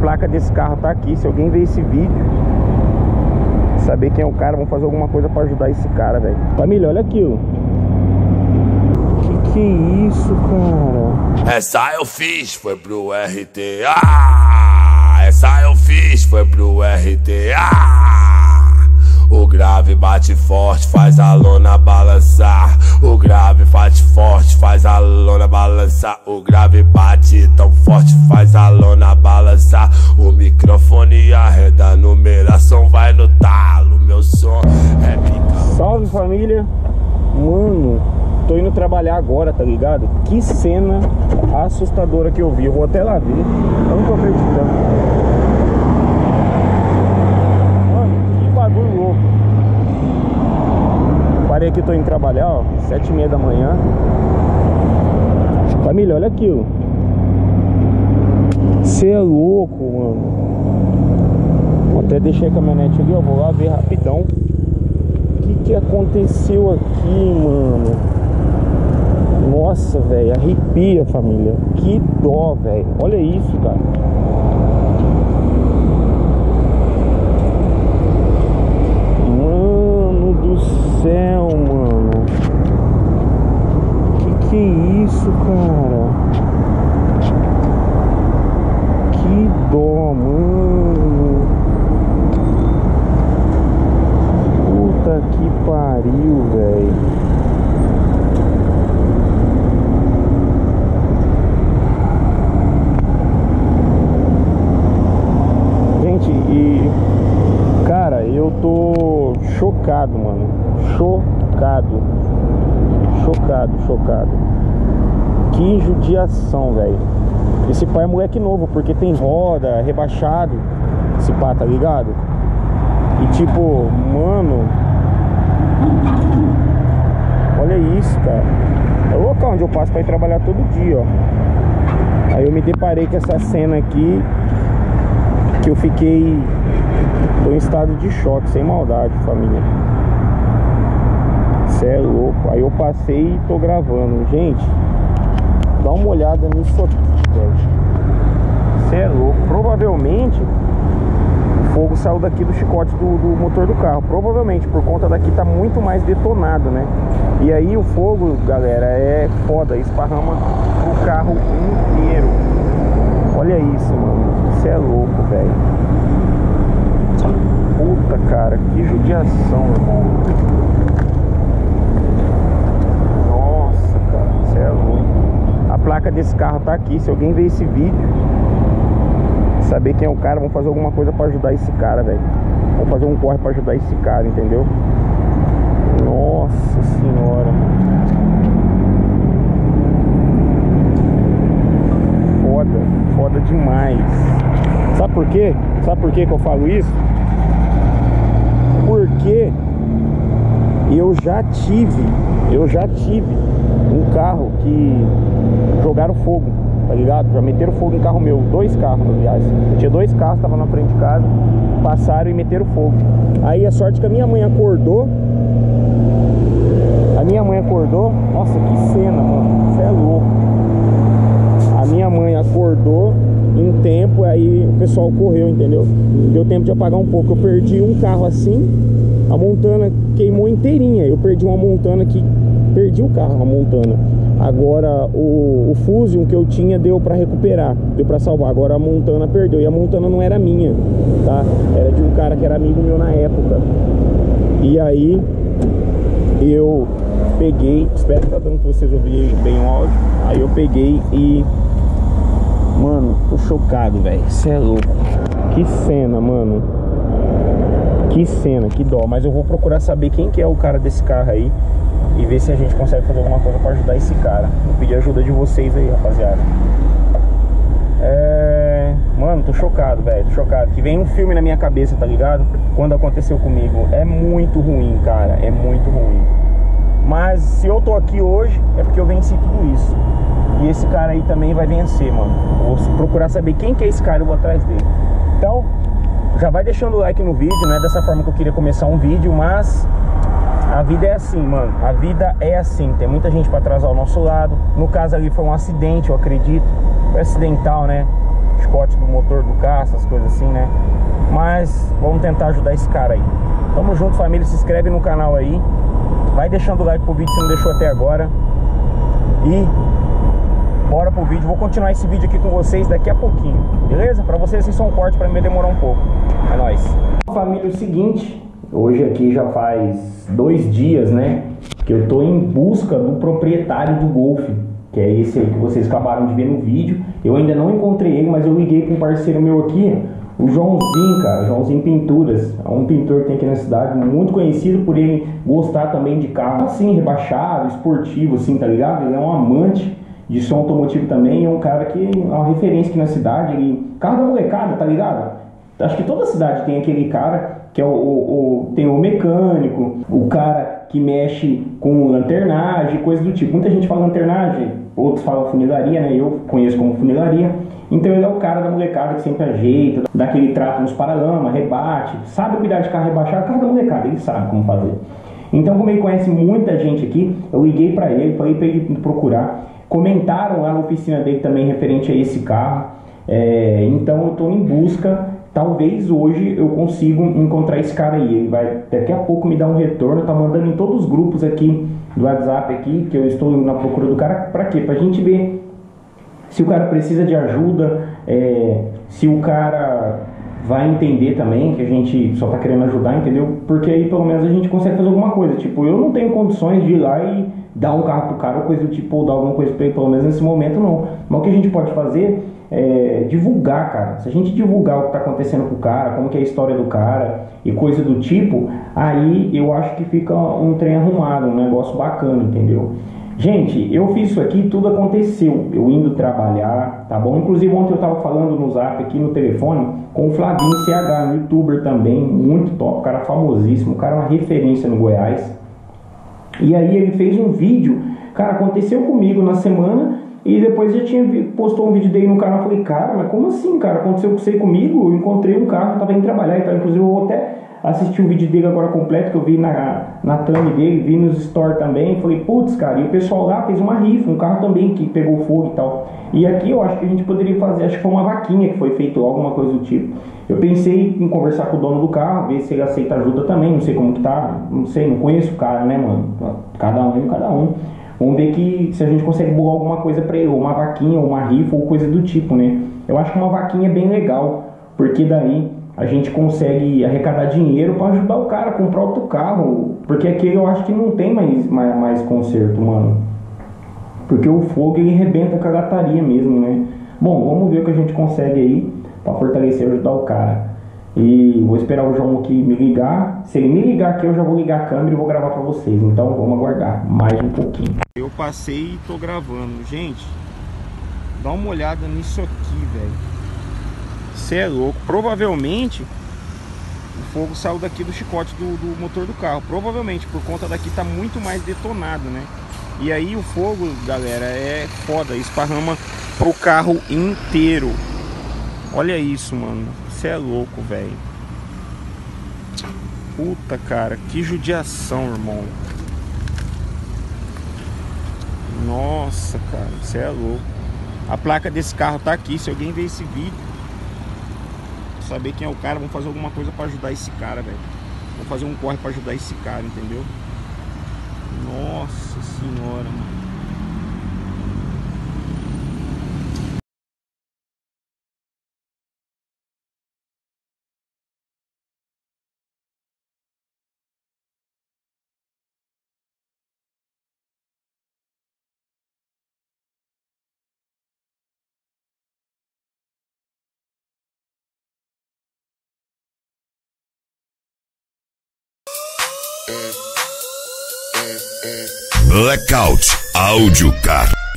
placa desse carro tá aqui. Se alguém ver esse vídeo, saber quem é o cara, vamos fazer alguma coisa pra ajudar esse cara, velho. Família, olha aqui, ó. Que é isso, cara? Essa eu fiz, foi pro RTA. Essa eu fiz, foi pro RTA. O grave bate forte, faz a lona balançar. O grave bate forte, faz a lona balançar. O grave bate tão forte, faz a lona balançar. O microfone arreda, a numeração vai no talo. Meu som é pica. Salve, família. Mano, tô indo trabalhar agora, tá ligado? Que cena assustadora que eu vi. Eu vou até lá ver. Eu não tô acreditando. Parei aqui, tô indo trabalhar, ó, 7h30 da manhã. Família, olha aqui, ó. Cê é louco, mano. Vou até deixar a caminhonete ali, ó, vou lá ver rapidão o que que aconteceu aqui, mano. Nossa, velho, arrepia, família. Que dó, velho, olha isso, cara. Céu, mano, que é isso, cara? Que dó, mano. Puta que pariu, velho. Gente, e cara, eu tô chocado, mano. Chocado. Que judiação, velho. Esse pai é moleque novo, porque tem roda, rebaixado. Esse pá, tá ligado? E tipo, mano, olha isso, cara. É o local onde eu passo pra ir trabalhar todo dia, ó. Aí eu me deparei com essa cena aqui, que eu fiquei, tô em estado de choque, sem maldade, família. É louco. Aí eu passei e tô gravando. Gente, dá uma olhada nisso aqui, velho. Cê é louco. Provavelmente o fogo saiu daqui do chicote do motor do carro. Provavelmente, por conta daqui tá muito mais detonado, né? E aí o fogo, galera, é foda. Esparrama o carro inteiro. Olha isso, mano. Cê é louco, velho. Puta, cara, que judiação, irmão. A placa desse carro tá aqui. Se alguém ver esse vídeo, saber quem é o cara, vamos fazer alguma coisa pra ajudar esse cara, velho. Vamos fazer um corre pra ajudar esse cara, entendeu? Nossa senhora, foda, foda demais. Sabe por quê? Sabe por quê que eu falo isso? Porque eu já tive um carro que jogaram fogo, tá ligado? Já meteram fogo em carro meu, 2 carros, aliás. Eu tinha 2 carros, tava na frente de casa, passaram e meteram fogo. Aí a sorte que a minha mãe acordou, nossa, que cena, mano, cê é louco. A minha mãe acordou em tempo, aí o pessoal correu, entendeu? Deu tempo de apagar um pouco. Eu perdi um carro assim, a Montana queimou inteirinha. Eu perdi uma Montana que... Perdi o carro, a Montana. Agora o Fusion que eu tinha deu pra recuperar, deu pra salvar. Agora a Montana perdeu, e a Montana não era minha, tá? Era de um cara que era amigo meu na época. E aí eu peguei, espero que tá dando pra vocês ouvirem bem o áudio. Aí eu peguei e... Mano, tô chocado, velho. Cê é louco. Que cena, mano. Que cena, que dó. Mas eu vou procurar saber quem que é o cara desse carro aí e ver se a gente consegue fazer alguma coisa pra ajudar esse cara. Vou pedir a ajuda de vocês aí, rapaziada. Mano, tô chocado, velho. Tô chocado. Que vem um filme na minha cabeça, tá ligado? Quando aconteceu comigo. É muito ruim, cara. É muito ruim. Mas se eu tô aqui hoje, é porque eu venci tudo isso. E esse cara aí também vai vencer, mano. Eu vou procurar saber quem que é esse cara e vou atrás dele. Então, já vai deixando o like no vídeo. Não é dessa forma que eu queria começar um vídeo, mas... A vida é assim, mano, a vida é assim. Tem muita gente pra atrasar ao nosso lado. No caso ali foi um acidente, eu acredito. Foi acidental, né? chicote do motor do carro, essas coisas assim, né? Mas vamos tentar ajudar esse cara aí. Tamo junto, família, se inscreve no canal aí, vai deixando o like pro vídeo se não deixou até agora. E bora pro vídeo, vou continuar esse vídeo aqui com vocês daqui a pouquinho, beleza? Pra vocês assim só um corte, pra mim demorar um pouco, é nóis. Família, é o seguinte, hoje aqui já faz 2 dias, né, que eu tô em busca do proprietário do Golf, que é esse aí que vocês acabaram de ver no vídeo. Eu ainda não encontrei ele, mas eu liguei com um parceiro meu aqui, o Joãozinho, cara, Joãozinho Pinturas. É um pintor que tem aqui na cidade, muito conhecido por ele gostar também de carro assim, rebaixado, esportivo assim, tá ligado? Ele é um amante de som automotivo também, é um cara que é uma referência aqui na cidade, ele... carro da molecada, tá ligado? Acho que toda cidade tem aquele cara que é tem o mecânico, o cara que mexe com lanternagem, coisa do tipo. Muita gente fala lanternagem, outros falam funilaria, né? Eu conheço como funilaria. Então ele é o cara da molecada que sempre ajeita, dá aquele trato nos paralamas, rebate, sabe cuidar de carro rebaixado, carro da molecada, ele sabe como fazer. Então, como ele conhece muita gente aqui, eu liguei pra ele, falei pra ele procurar. Comentaram lá na oficina dele também referente a esse carro. Então eu tô em busca... Talvez hoje eu consiga encontrar esse cara aí. Ele vai daqui a pouco me dar um retorno. Tá mandando em todos os grupos aqui do WhatsApp aqui que eu estou na procura do cara. Pra quê? Pra gente ver se o cara precisa de ajuda, se o cara vai entender também que a gente só tá querendo ajudar, entendeu? Porque aí pelo menos a gente consegue fazer alguma coisa. Tipo, eu não tenho condições de ir lá e dar um carro pro cara ou coisa do tipo, ou dar alguma coisa pra ele, pelo menos nesse momento não. Mas o que a gente pode fazer é divulgar, cara. Se a gente divulgar o que tá acontecendo com o cara, como que é a história do cara e coisa do tipo, aí eu acho que fica um trem arrumado, um negócio bacana, entendeu? Gente, eu fiz isso aqui, tudo aconteceu, eu indo trabalhar, tá bom? Inclusive ontem eu tava falando no zap aqui no telefone com o Flavinho CH, um youtuber também, muito top, cara famosíssimo, cara uma referência no Goiás. E aí ele fez um vídeo, cara, aconteceu comigo na semana. E depois já tinha postou um vídeo dele no canal. Eu falei, cara, mas como assim, cara? Aconteceu com você comigo? Eu encontrei um carro, tava indo trabalhar e tal. Inclusive eu vou até assistir o vídeo dele agora completo, que eu vi na thumb dele, vi nos stories também. Falei, putz, cara, e o pessoal lá fez uma rifa, um carro também que pegou fogo e tal. E aqui eu acho que a gente poderia fazer, acho que foi uma vaquinha que foi feito, alguma coisa do tipo. Eu pensei em conversar com o dono do carro, ver se ele aceita ajuda também, não sei como que tá, não sei, não conheço o cara, né, mano? Cada um. Vamos ver que se a gente consegue bolar alguma coisa pra ele, ou uma vaquinha, ou uma rifa, ou coisa do tipo, né? Eu acho que uma vaquinha é bem legal, porque daí a gente consegue arrecadar dinheiro pra ajudar o cara a comprar outro carro, porque aqui eu acho que não tem mais conserto, mano. Porque o fogo, ele arrebenta com a lataria mesmo, né? Bom, vamos ver o que a gente consegue aí pra fortalecer e ajudar o cara. E vou esperar o João aqui me ligar. Se ele me ligar aqui, eu já vou ligar a câmera e vou gravar pra vocês. Então vamos aguardar mais um pouquinho. Eu passei e tô gravando. Gente, dá uma olhada nisso aqui, velho. Você é louco. Provavelmente o fogo saiu daqui do chicote do motor do carro. Provavelmente, por conta daqui tá muito mais detonado, né? E aí o fogo, galera, é foda. Esparrama pro carro inteiro. Olha isso, mano. Você é louco, velho. Puta, cara, que judiação, irmão. Nossa, cara, você é louco. A placa desse carro tá aqui. Se alguém ver esse vídeo, saber quem é o cara, vamos fazer alguma coisa pra ajudar esse cara, velho. Vamos fazer um corre pra ajudar esse cara, entendeu? Nossa senhora, mano. Blackout Audio Car.